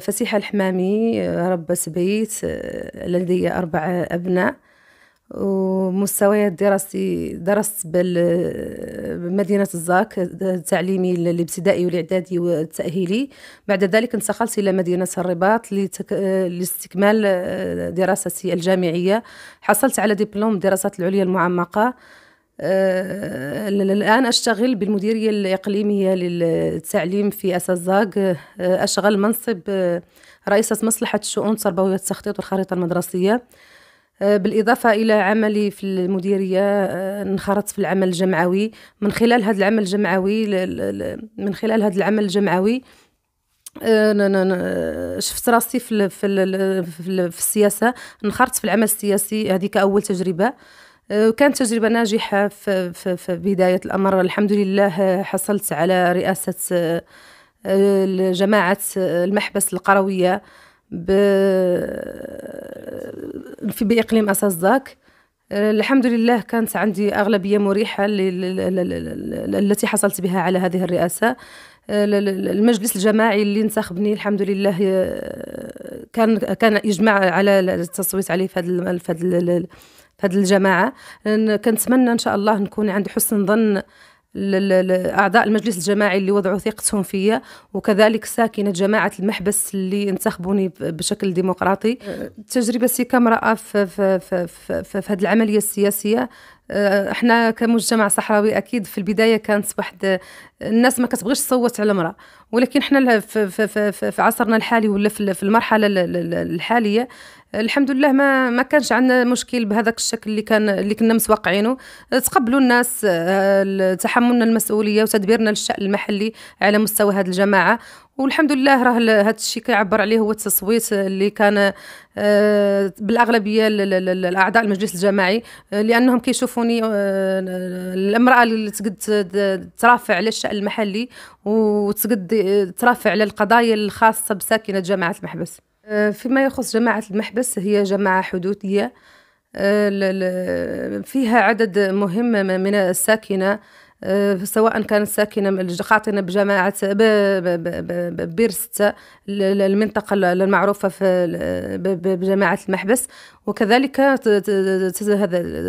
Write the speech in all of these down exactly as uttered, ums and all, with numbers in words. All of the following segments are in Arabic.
فسيحة الحمامي ربت بيت، لدي أربع أبناء، ومستواي الدراسي درست بمدينة الزاك تعليمي الابتدائي والإعدادي والتأهيلي. بعد ذلك انتقلت إلى مدينة الرباط لاستكمال دراستي الجامعية. حصلت على دبلوم الدراسات العليا المعمقة. آه، الآن أشتغل بالمديرية الإقليمية للتعليم في أسازاغ. آه، أشغل منصب آه، رئيسة مصلحة الشؤون التربوية التخطيط والخريطة المدرسية. آه، بالإضافة إلى عملي في المديرية، آه، انخرطت في العمل الجمعوي. من خلال هذا العمل الجمعوي من خلال هذا العمل الجمعوي شفت راسي في, في, في, في السياسة. انخرطت في العمل السياسي، هذه كأول تجربة، وكانت تجربة ناجحة في, في, في بداية الأمر. الحمد لله حصلت على رئاسة جماعة المحبس القروية بإقليم أسازاك. الحمد لله كانت عندي أغلبية مريحة التي حصلت بها على هذه الرئاسة. المجلس الجماعي اللي انتخبني الحمد لله كان كان إجماع على التصويت عليه في هذا في هذه الجماعة. كنتمنى إن شاء الله نكون عند حسن ظن أعضاء المجلس الجماعي اللي وضعوا ثقتهم فيا، وكذلك ساكنة جماعة المحبس اللي انتخبوني بشكل ديمقراطي. تجربتي كامرأة في, في, في, في, في هذه العملية السياسية، احنا كمجتمع صحراوي اكيد في البدايه كانت واحد الناس ما كتبغيش تصوت على المراه، ولكن احنا في, في, في عصرنا الحالي ولا في المرحله الحاليه الحمد لله ما ما كانش عندنا مشكل بهذاك الشكل اللي كان اللي كنا متوقعينه. تقبلوا الناس تحملنا المسؤوليه وتدبيرنا للشان المحلي على مستوى هذه الجماعه، والحمد لله راه هذا الشيء كيعبر عليه هو التصويت اللي كان بالاغلبيه الاعضاء المجلس الجماعي، لانهم كيشوفوني المراه اللي تقد ترافع على الشان المحلي وتقد ترافع على القضايا الخاصه بساكنه جماعه المحبس. فيما يخص جماعه المحبس، هي جماعه حدوديه فيها عدد مهم من الساكنه، سواء كانت ساكنة خاطنة بجماعة بيرست المنطقة المعروفة بجماعة المحبس، وكذلك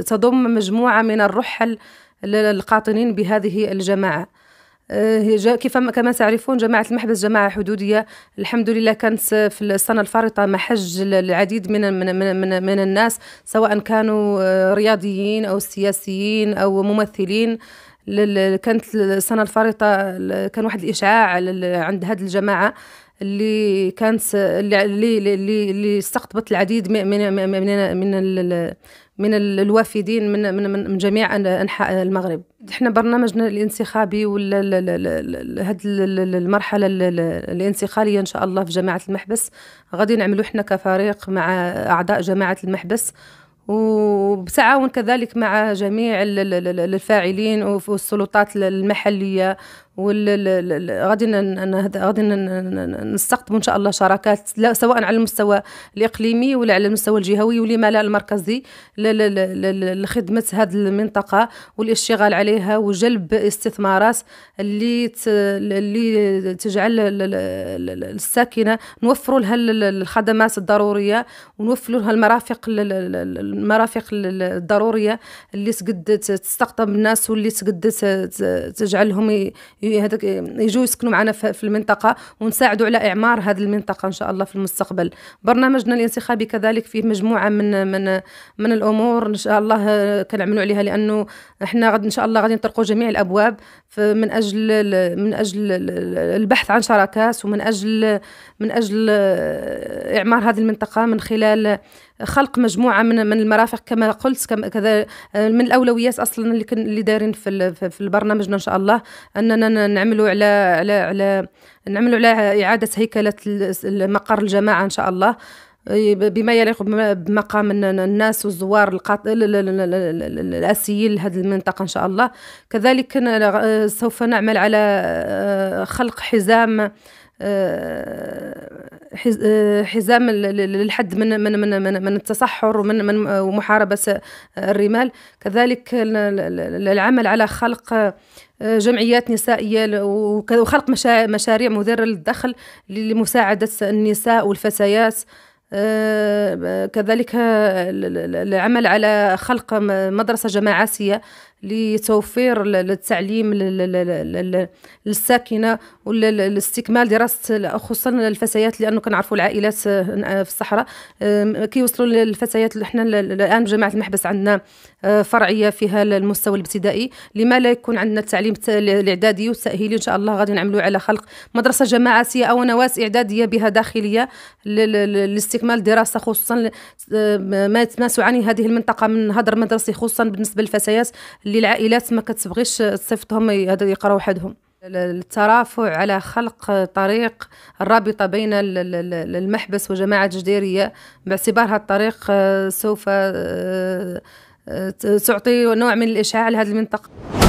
تضم مجموعة من الرحل القاطنين بهذه الجماعة. كيفما كما تعرفون جماعة المحبس جماعة حدودية. الحمد لله كانت في السنة الفارطة محج العديد من من من, من الناس، سواء كانوا رياضيين أو سياسيين أو ممثلين. كانت السنة الفارطة كان واحد الإشعاع عند هذه الجماعة اللي كانت اللي اللي اللي استقطبت العديد من من من من الوافدين من من من جميع أنحاء المغرب. احنا برنامجنا الانتخابي ولا هذه المرحلة الانتقالية إن شاء الله في جماعة المحبس غادي نعملوا احنا كفريق مع أعضاء جماعة المحبس، وبتعاون كذلك مع جميع الفاعلين والسلطات المحلية، وغادي غادي نستقطبوا إن شاء الله شراكات سواء على المستوى الإقليمي ولا على المستوى الجهوي ولما لا المركزي لخدمة هذه المنطقة والاشتغال عليها وجلب استثمارات اللي اللي تجعل الساكنة نوفروا لها الخدمات الضرورية ونوفروا لها المرافق المرافق الضرورية اللي تقد تستقطب الناس واللي تقد تجعلهم هذاك يجوا يسكنوا معنا في المنطقة ونساعدوا على إعمار هذه المنطقة إن شاء الله في المستقبل. برنامجنا الانتخابي كذلك فيه مجموعة من من من الأمور إن شاء الله كنعملوا عليها، لأنه إحنا غد إن شاء الله غادي نطرقوا جميع الأبواب من أجل من أجل البحث عن شراكات ومن أجل من أجل إعمار هذه المنطقة من خلال خلق مجموعة من من المرافق كما قلت. كذا من الأولويات أصلا اللي اللي دايرين في في برنامجنا إن شاء الله أننا نعملوا على على على نعملوا على إعادة هيكلة مقر الجماعة إن شاء الله بما يليق بمقام الناس والزوار الآسيين لهذه المنطقة إن شاء الله. كذلك سوف نعمل على خلق حزام حزام للحد من من من من التصحر ومن ومحاربة الرمال. كذلك العمل على خلق جمعيات نسائية وخلق مشاريع مدرة للدخل لمساعدة النساء والفتيات. كذلك العمل على خلق مدرسة جماعاتية لتوفير التعليم للساكنة والاستكمال دراسة خصوصا الفتيات، لأنه كنعرفوا العائلات في الصحراء كيوصلوا للفتيات. احنا الآن بجامعة المحبس عندنا فرعية فيها المستوى الابتدائي، لما لا يكون عندنا التعليم الإعدادي والتأهيلي. إن شاء الله غادي نعملوا على خلق مدرسة جماعاتية أو نواة إعدادية بها داخلية لاستكمال دراسة، خصوصا ما يتماسوا عن هذه المنطقة من هدر مدرسي، خصوصا بالنسبة للفتيات اللي العائلات ما كتبغيش تصيفطهم يقراو وحدهم. الترافع على خلق طريق الرابطة بين المحبس وجماعة جديريه، باعتبار هذا الطريق سوف تعطي نوع من الإشعاع لهذه المنطقة.